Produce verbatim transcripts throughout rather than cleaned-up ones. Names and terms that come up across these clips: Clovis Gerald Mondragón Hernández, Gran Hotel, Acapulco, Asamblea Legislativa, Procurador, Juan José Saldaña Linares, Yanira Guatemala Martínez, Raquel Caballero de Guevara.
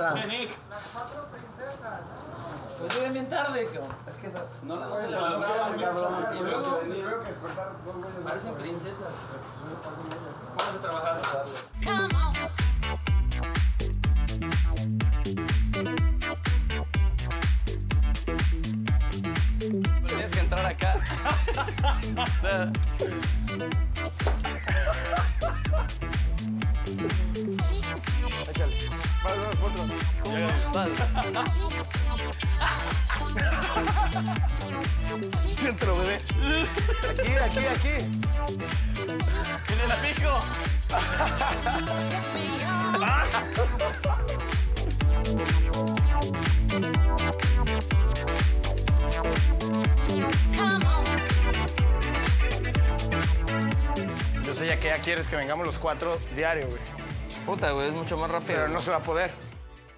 princesa. Las cuatro princesas. Pues llegué bien tarde, cabrón. Es que esas no las no se levantaban, cabrón. Y luego parecen princesas. Vamos a trabajar. Tienes que entrar acá. Échale. Vas, vas, vas. Vas. Centro, bebé. Aquí, aquí, aquí. En el apijo. Yo sé ya que ya quieres que vengamos los cuatro diario, güey. Puta, güey, es mucho más rápido. Pero no se va a poder.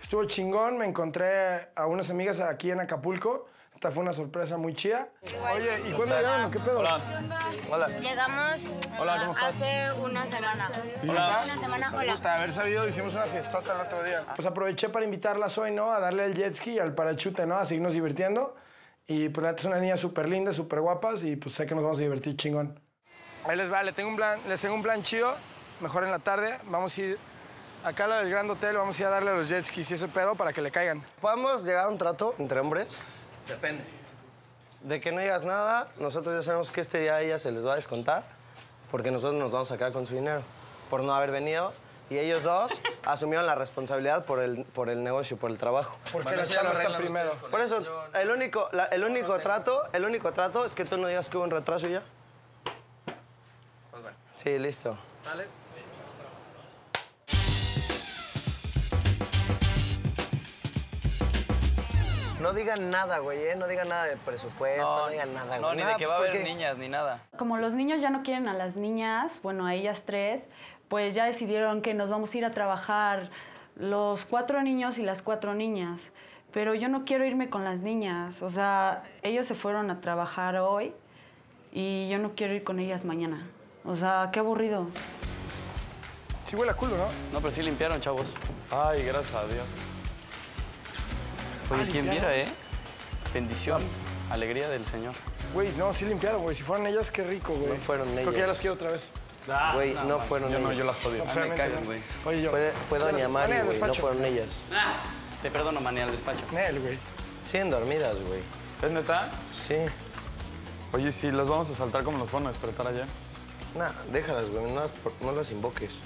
Estuvo chingón, me encontré a unas amigas aquí en Acapulco. Esta fue una sorpresa muy chida. Oye, ¿y cuándo llegaron? ¿Qué pedo? Hola. Hola. Llegamos hola, ¿cómo estás? Hace una semana. Hola. Hace una semana, hola. Hasta haber sabido, hicimos una fiestota el otro día. Pues aproveché para invitarlas hoy, ¿no? A darle el jet ski y al parachute, ¿no? A seguirnos divirtiendo. Y pues la neta es una niña súper linda, súper guapas. Y pues sé que nos vamos a divertir chingón. Ahí les va, les tengo un plan, les tengo un plan chido. Mejor en la tarde, vamos a ir acá a la del Gran Hotel, vamos a ir a darle a los jet skis y ese pedo para que le caigan. ¿Podemos llegar a un trato entre hombres? Depende. De que no digas nada, nosotros ya sabemos que este día a ellas se les va a descontar porque nosotros nos vamos a quedar con su dinero por no haber venido y ellos dos asumieron la responsabilidad por el, por el negocio, por el trabajo. Porque bueno, la chava está primero. Por eso, el único, la, el, único trato, el único trato es que tú no digas que hubo un retraso y ya. Pues bueno. Sí, listo. Dale. No digan nada, güey, ¿eh? No digan nada de presupuesto, no, no digan nada. No, güey. Ni nada, de que pues, va a haber porque... niñas, ni nada. Como los niños ya no quieren a las niñas, bueno, a ellas tres, pues ya decidieron que nos vamos a ir a trabajar los cuatro niños y las cuatro niñas. Pero yo no quiero irme con las niñas. O sea, ellos se fueron a trabajar hoy y yo no quiero ir con ellas mañana. O sea, qué aburrido. Sí huele a culo, ¿no? No, pero sí limpiaron, chavos. Ay, gracias a Dios. Oye, ¿quién viera, eh? Bendición, alegría del Señor. Güey, no, sí limpiaron, güey. Si fueron ellas, qué rico, güey. No fueron ellas. Creo que ya las quiero otra vez. Güey, no, no fueron yo ellas. Yo no, yo las jodí. No, me cagan, güey. Oye, yo. Fue, fue doña Mari, güey. No fueron ellas. Ah, te perdono, Mani, al despacho. Nel, güey. Siguen dormidas, güey. ¿Es neta? Sí. Oye, si las vamos a saltar como nos van a despertar allá. Nah, déjalas, güey. No, no las invoques.